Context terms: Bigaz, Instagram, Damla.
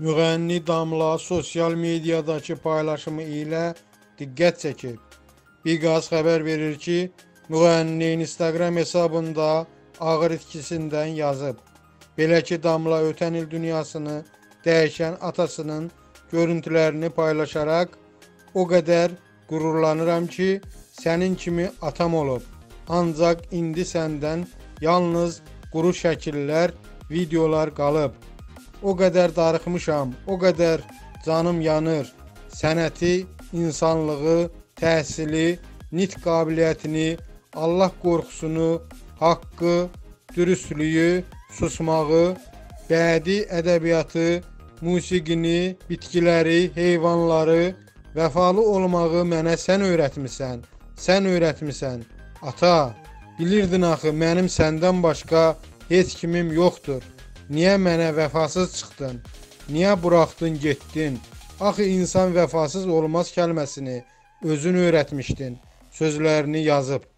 Müğənni Damla sosyal mediadakı paylaşımı ilə diqqət çəkib. Bigaz xəbər verir ki, müğənni Instagram hesabında ağır itkisindən yazıb. Belə ki, Damla ötən il dünyasını dəyişən atasının görüntülərini paylaşaraq, o qədər qürurlanıram ki, sənin kimi atam olub. Ancaq indi səndən yalnız quru şəkillər, videolar qalıb. O qədər darıxmışam, o qədər canım yanır. Sənəti, insanlığı, təhsili, nitq qabiliyyətini, Allah qorxusunu, haqqı, dürüstlüyü, susmağı, bədii ədəbiyyatı, musiqini, bitkiləri, heyvanları, vəfalı olmağı mənə sən öyrətmisən, Ata, bilirdin axı mənim səndən başqa heç kimim yoxdur. Niyə mənə vəfasız çıxdın? Niyə buraxdın, getdin? Axı insan vəfasız olmaz kəlməsini özün öyrətmişdin, sözlərini yazıb.